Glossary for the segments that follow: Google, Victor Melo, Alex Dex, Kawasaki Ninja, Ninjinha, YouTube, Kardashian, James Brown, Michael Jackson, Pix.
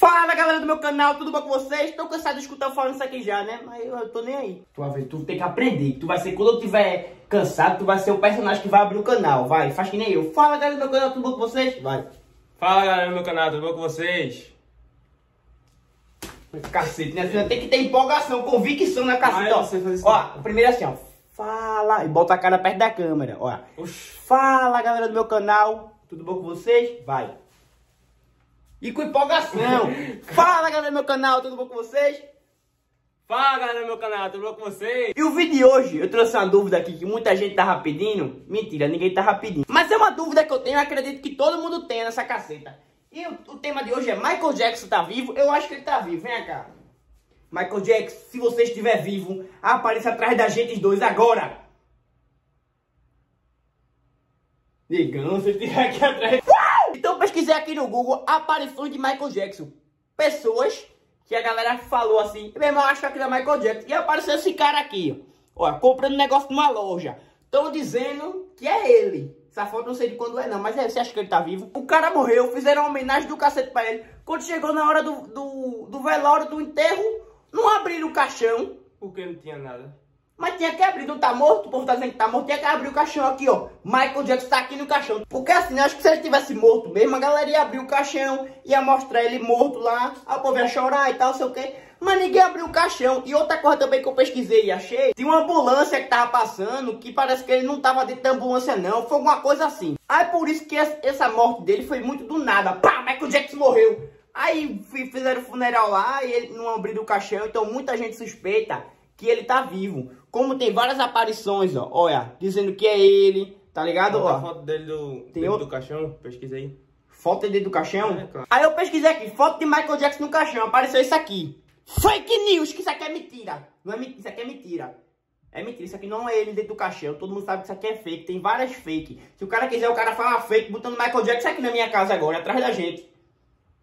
Fala galera do meu canal, tudo bom com vocês? Tô cansado de escutar falando isso aqui já, né? Mas eu tô nem aí. Tu tem que aprender, tu vai ser, quando eu tiver cansado, tu vai ser o personagem que vai abrir o canal, vai, faz que nem eu. Fala galera do meu canal, tudo bom com vocês? Vai. Fala galera do meu canal, tudo bom com vocês? Cacete, né? Você tem que ter empolgação, convicção na cacete, ó. Ó, primeiro assim, ó. Fala, e bota a cara perto da câmera, ó. Oxi. Fala galera do meu canal, tudo bom com vocês? Vai. E com empolgação. Fala galera do meu canal, tudo bom com vocês? Fala galera do meu canal, tudo bom com vocês? E o vídeo de hoje, eu trouxe uma dúvida aqui que muita gente tava pedindo. Mentira, ninguém tava pedindo. Mas é uma dúvida que eu tenho, eu acredito que todo mundo tem nessa caceta. E o tema de hoje é: Michael Jackson tá vivo? Eu acho que ele tá vivo, vem cá. Michael Jackson, se você estiver vivo, apareça atrás da gente dois agora. Digam, se estiver aqui atrás... Então pesquisei aqui no Google aparições de Michael Jackson. Pessoas que a galera falou assim, meu irmão, acho que aquilo é Michael Jackson. E apareceu esse cara aqui, ó, comprando negócio numa loja. Estão dizendo que é ele. Essa foto não sei de quando é não, mas é, você acha que ele tá vivo? O cara morreu, fizeram uma homenagem do cacete pra ele. Quando chegou na hora do velório, do enterro, não abriram o caixão. Porque não tinha nada. Mas tinha que abrir, não tá morto, o povo tá dizendo que tá morto, tinha que abrir o caixão aqui, ó. Michael Jackson tá aqui no caixão. Porque assim, eu acho que se ele tivesse morto mesmo, a galera ia abrir o caixão, ia mostrar ele morto lá, aí o povo ia chorar e tal, sei o quê. Mas ninguém abriu o caixão. E outra coisa também que eu pesquisei e achei, tinha uma ambulância que tava passando, que parece que ele não tava dentro da ambulância não, foi alguma coisa assim. Aí por isso que essa morte dele foi muito do nada. Pá, Michael Jackson morreu. Aí fizeram o funeral lá e ele não abriu o caixão, então muita gente suspeita que ele tá vivo. Como tem várias aparições, ó, olha, dizendo que é ele, tá ligado? Ó, a foto dele do caixão, pesquisei. Foto dele do caixão? É, claro. Aí eu pesquisei aqui, foto de Michael Jackson no caixão, apareceu isso aqui. Fake news, que isso aqui é mentira. Não é mentira, isso aqui é mentira. É mentira, isso aqui não é ele dentro do caixão, todo mundo sabe que isso aqui é fake, tem várias fake. Se o cara quiser, o cara fala fake, botando Michael Jackson aqui na minha casa agora, atrás da gente.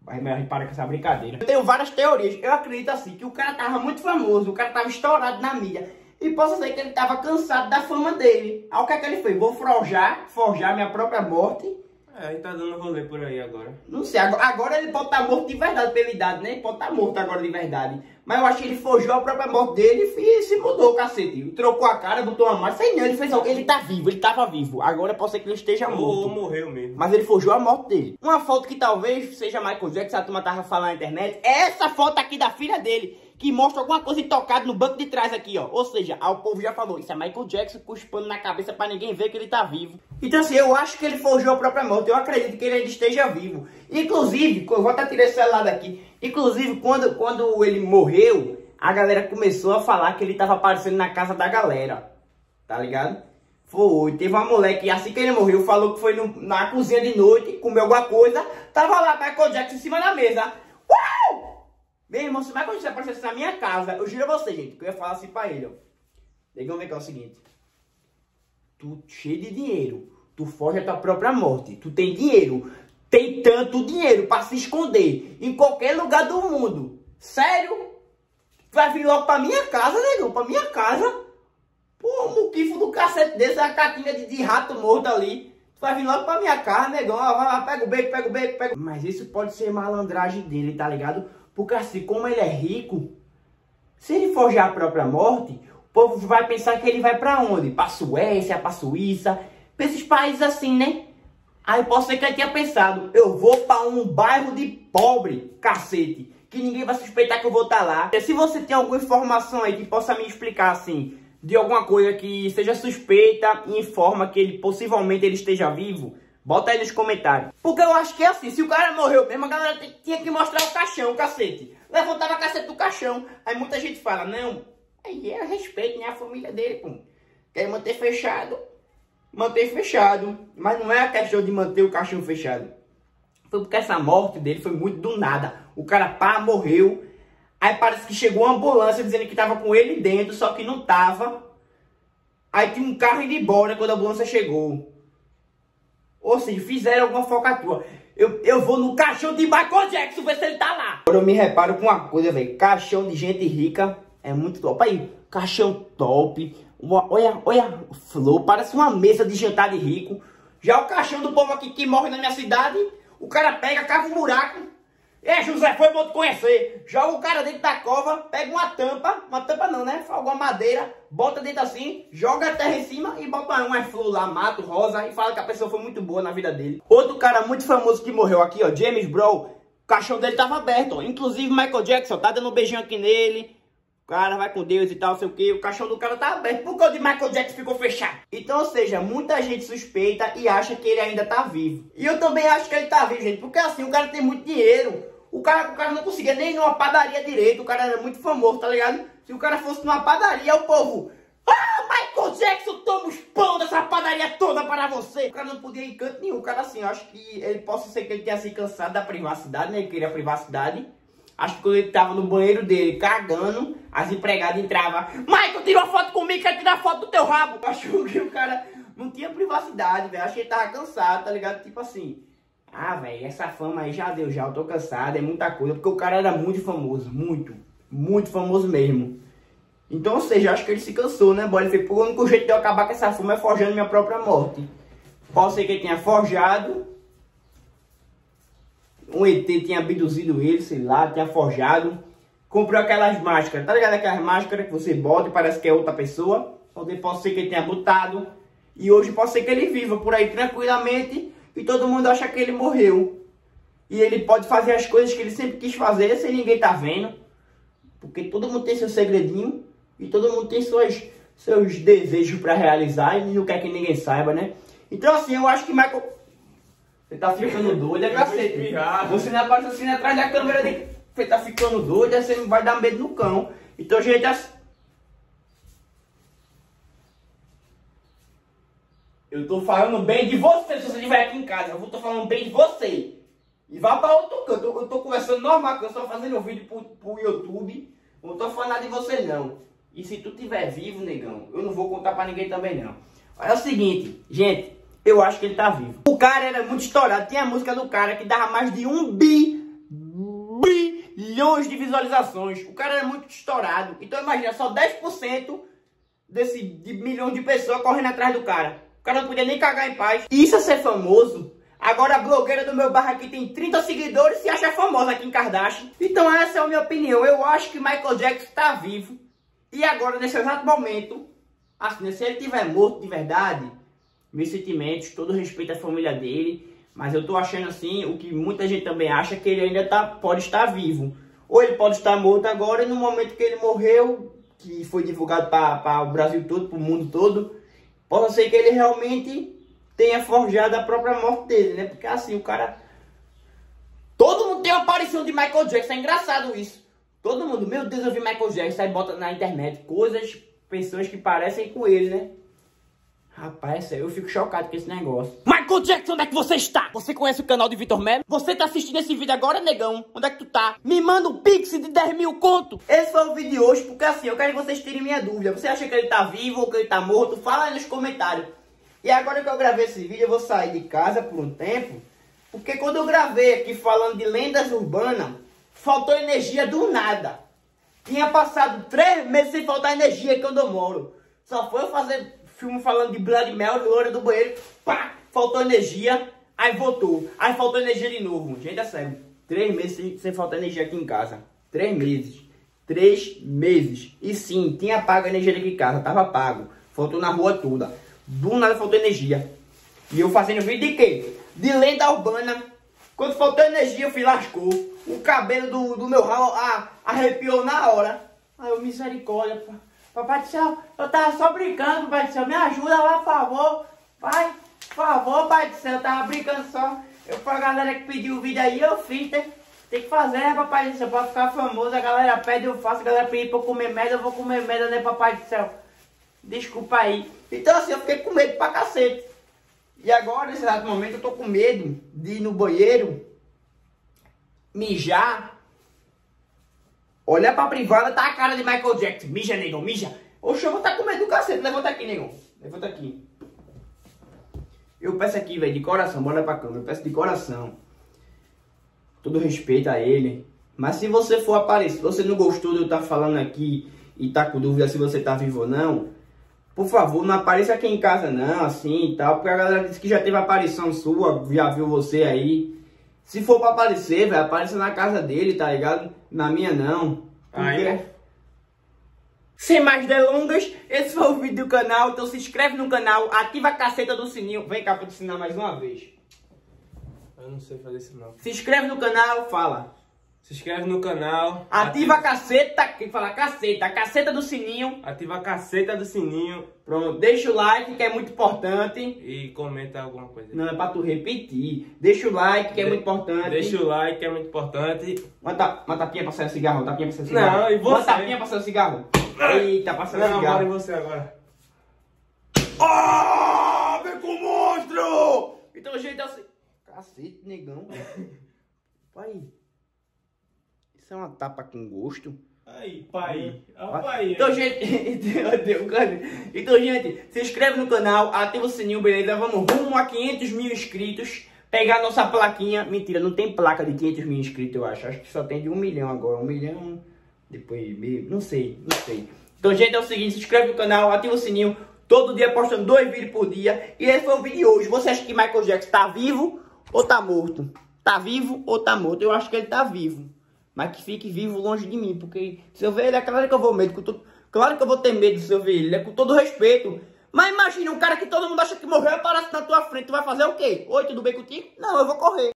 Mas para com essa brincadeira. Eu tenho várias teorias. Eu acredito assim, que o cara tava muito famoso, o cara tava estourado na mídia. E posso ser que ele tava cansado da fama dele. Aí o que é que ele fez? Vou forjar minha própria morte. É, ele tá dando rolê por aí agora. Não sei, agora ele pode estar morto de verdade pela idade, né? Ele pode estar morto agora de verdade. Mas eu acho que ele forjou a própria morte dele e se mudou, cacete. Ele trocou a cara, botou uma máscara. Sei não, ele fez algo. Ele tá vivo, ele tava vivo. Agora pode ser que ele esteja morto. Ou morreu mesmo. Mas ele forjou a morte dele. Uma foto que talvez seja Michael Jackson, a turma tava falando na internet, é essa foto aqui da filha dele, que mostra alguma coisa intocada no banco de trás aqui, ó. Ou seja, o povo já falou, isso é Michael Jackson cuspando na cabeça pra ninguém ver que ele tá vivo. Então assim, eu acho que ele forjou a própria morte. Eu acredito que ele ainda esteja vivo. Inclusive, eu vou até tirar esse celular daqui. Inclusive, quando ele morreu, a galera começou a falar que ele tava aparecendo na casa da galera. Tá ligado? Foi, teve uma moleque, assim que ele morreu, falou que foi na cozinha de noite, comeu alguma coisa, tava lá Michael Jackson em cima da mesa. Meu irmão, se o Michael Jackson aparecesse na minha casa, eu juro a você, gente, que eu ia falar assim pra ele, ó. Negão, vem cá, é o seguinte. Tu cheio de dinheiro, tu forja a tua própria morte. Tu tem dinheiro, tem tanto dinheiro pra se esconder em qualquer lugar do mundo. Sério? Tu vai vir logo pra minha casa, negão, pra minha casa. Pô, um muquifo do cacete desse, a catinha de rato morto ali. Tu vai vir logo pra minha casa, negão, ó, vai lá, pega o bacon, pega o bacon, pega o... Mas isso pode ser malandragem dele, tá ligado? Porque assim, como ele é rico, se ele forjar a própria morte, o povo vai pensar que ele vai pra onde? Pra Suécia, pra Suíça, pra esses países assim, né? Aí pode ser que ele tenha pensado, eu vou pra um bairro de pobre, cacete, que ninguém vai suspeitar que eu vou estar lá. Se você tem alguma informação aí que possa me explicar assim, de alguma coisa que seja suspeita e informa que ele possivelmente ele esteja vivo, bota aí nos comentários. Porque eu acho que é assim, se o cara morreu mesmo, a galera tinha que mostrar o caixão, cacete. Levantava a cacete do caixão. Aí muita gente fala, não, aí é respeito, né? A família dele, pô. Quer manter fechado, manter fechado. Mas não é a questão de manter o caixão fechado. Foi porque essa morte dele foi muito do nada. O cara, pá, morreu. Aí parece que chegou uma ambulância dizendo que tava com ele dentro, só que não tava. Aí tinha um carro indo embora quando a ambulância chegou. Ou seja, fizeram alguma focatua. Eu vou no caixão de Michael Jackson ver se ele tá lá. Agora eu me reparo com uma coisa, velho. Caixão de gente rica é muito top. Aí, caixão top. Olha, olha, flor. Parece uma mesa de jantar de rico. Já o caixão do povo aqui que morre na minha cidade, o cara pega, cava um buraco, É, José, foi bom te conhecer. Joga o cara dentro da cova, pega uma tampa não, né? Alguma madeira, bota dentro assim, joga a terra em cima e bota uma flor lá, mato, rosa, e fala que a pessoa foi muito boa na vida dele. Outro cara muito famoso que morreu aqui, ó, James Brown, o caixão dele tava aberto, ó. Inclusive Michael Jackson, tá dando um beijinho aqui nele. O cara vai com Deus e tal, sei o que, o caixão do cara tá aberto. Por que o de Michael Jackson ficou fechado? Então, ou seja, muita gente suspeita e acha que ele ainda tá vivo. E eu também acho que ele tá vivo, gente, porque assim, o cara tem muito dinheiro. O cara não conseguia nem ir numa padaria direito, o cara era muito famoso, tá ligado? Se o cara fosse numa padaria, o povo... Ah, Michael Jackson, toma os pão dessa padaria toda para você. O cara não podia ir em canto nenhum, o cara assim, eu acho que ele possa ser que ele tenha se cansado da privacidade, né? Ele queria a privacidade. Acho que quando ele tava no banheiro dele, cagando, as empregadas entravam. Michael, tirou foto comigo, quero tirar foto do teu rabo. Eu acho que o cara não tinha privacidade, velho. Acho que ele tava cansado, tá ligado? Tipo assim, ah, velho, essa fama aí já deu, já, eu tô cansado, é muita coisa. Porque o cara era muito famoso, muito famoso mesmo. Então, ou seja, acho que ele se cansou, né, boy? Ele fez, pô, o único jeito de eu acabar com essa fama é forjando minha própria morte. Pode ser que ele tenha forjado... Um ET tinha abduzido ele, sei lá, tinha forjado. Comprou aquelas máscaras, tá ligado? Aquelas máscaras que você bota e parece que é outra pessoa. Pode ser que ele tenha botado. E hoje pode ser que ele viva por aí tranquilamente e todo mundo acha que ele morreu. E ele pode fazer as coisas que ele sempre quis fazer sem ninguém tá vendo. Porque todo mundo tem seu segredinho e todo mundo tem seus desejos pra realizar e não quer que ninguém saiba, né? Então assim, eu acho que Michael... Você tá ficando doido, é cacete. Você não aparece assim atrás da câmera de... Você tá ficando doido, aí você não vai dar medo no cão. Então, gente, assim... Eu tô falando bem de você, se você estiver aqui em casa. Eu tô falando bem de você. E vá pra outro canto. Eu tô conversando normal, que eu tô fazendo um vídeo pro YouTube. Não tô falando nada de você, não. E se tu tiver vivo, negão, eu não vou contar pra ninguém também, não. Mas é o seguinte, gente... Eu acho que ele tá vivo. O cara era muito estourado. Tinha a música do cara que dava mais de 1 bilhão de visualizações. O cara era muito estourado. Então imagina, só 10% de milhão de pessoas correndo atrás do cara. O cara não podia nem cagar em paz. Isso é ser famoso. Agora a blogueira do meu barra aqui tem 30 seguidores e se acha famosa aqui em Kardashian. Então essa é a minha opinião. Eu acho que Michael Jackson tá vivo. E agora, nesse exato momento, assim, se ele tiver morto de verdade... Meus sentimentos, todo respeito à família dele, mas eu tô achando assim, o que muita gente também acha, que ele ainda pode estar vivo. Ou ele pode estar morto agora, e no momento que ele morreu, que foi divulgado para o Brasil todo, para o mundo todo, pode ser que ele realmente tenha forjado a própria morte dele, né? Porque assim, o cara... Todo mundo tem uma aparição de Michael Jackson, é engraçado isso. Todo mundo, meu Deus, eu vi Michael Jackson, aí bota na internet coisas, pessoas que parecem com ele, né? Rapaz, eu fico chocado com esse negócio. Michael Jackson, onde é que você está? Você conhece o canal de Victor Melo? Você tá assistindo esse vídeo agora, negão? Onde é que tu tá? Me manda um pix de 10 mil conto. Esse foi o vídeo de hoje, porque assim, eu quero que vocês tirem minha dúvida. Você acha que ele tá vivo ou que ele tá morto? Fala aí nos comentários. E agora que eu gravei esse vídeo, eu vou sair de casa por um tempo. Porque quando eu gravei aqui falando de lendas urbanas, faltou energia do nada. Tinha passado 3 meses sem faltar energia aqui onde eu moro. Só foi eu fazer... Filme falando de Blood Mel, loura do banheiro, pá, faltou energia, aí voltou, aí faltou energia de novo. Gente, é sério, 3 meses sem faltar energia aqui em casa, 3 meses, 3 meses, e sim, tinha pago a energia aqui em casa, tava pago, faltou na rua toda, do nada faltou energia, e eu fazendo vídeo de quê? De lenda urbana. Quando faltou energia, eu fui, lascou, o cabelo do meu ralo arrepiou na hora, aí eu, misericórdia, pá. Papai do céu, eu tava só brincando, papai do céu, me ajuda lá, por favor, pai, por favor, pai do céu, eu tava brincando só, eu pra galera que pediu o vídeo aí, eu fiz, tem que fazer, né, papai do céu, pra ficar famoso, a galera pede, eu faço, a galera pede pra eu comer merda, eu vou comer merda, né, papai do céu, desculpa aí. Então assim, eu fiquei com medo pra cacete, e agora, nesse exato momento, eu tô com medo de ir no banheiro, mijar, olha pra privada, tá a cara de Michael Jackson. Mija, negão, mija. Oxe, eu vou tá com medo do cacete. Levanta aqui, negão. Levanta aqui. Eu peço aqui, velho, de coração. Bora pra câmera. Eu peço de coração. Todo respeito a ele. Mas se você for aparecer, se você não gostou de eu estar falando aqui e tá com dúvida se você tá vivo ou não, por favor, não apareça aqui em casa não, assim e tal. Porque a galera disse que já teve aparição sua, já viu você aí. Se for pra aparecer, velho, apareça na casa dele, tá ligado? Na minha não. Aí, né? Sem mais delongas, esse foi o vídeo do canal. Então se inscreve no canal, ativa a caceta do sininho. Vem cá pra te ensinar mais uma vez. Eu não sei fazer isso não. Se inscreve no canal, fala. Se inscreve no canal. Ativa a caceta, tem que falar caceta, a caceta do sininho. Ativa a caceta do sininho. Pronto, deixa o like que é muito importante. E comenta alguma coisa. Não, é pra tu repetir. Deixa o like que é muito importante. Deixa o like que é muito importante. Uma tapinha pra sair o cigarro, uma tapinha pra sair o cigarro. Não, e você? Uma tapinha pra sair o cigarro. Eita, passando cigarro. Não, agora em você, agora. Ah, vem com o monstro! Então o jeito é assim. Cacete, negão. Pai. Isso é uma tapa com gosto. Aí, pai. Ah, pai. Então, gente... então, gente, se inscreve no canal, ativa o sininho, beleza? Vamos rumo a 500 mil inscritos. Pegar nossa plaquinha. Mentira, não tem placa de 500 mil inscritos, eu acho. Acho que só tem de 1 milhão agora. 1 milhão... Depois, não sei, Então, gente, é o seguinte, se inscreve no canal, ativa o sininho. Todo dia postando 2 vídeos por dia. E esse foi o vídeo de hoje. Você acha que Michael Jackson tá vivo ou tá morto? Tá vivo ou tá morto? Eu acho que ele tá vivo. Mas que fique vivo longe de mim. Porque se eu ver ele, é claro que eu vou medo. Claro que eu vou ter medo se eu ver ele. É com todo respeito. Mas imagina, um cara que todo mundo acha que morreu aparece na tua frente. Tu vai fazer o quê? Oi, tudo bem contigo? Não, eu vou correr.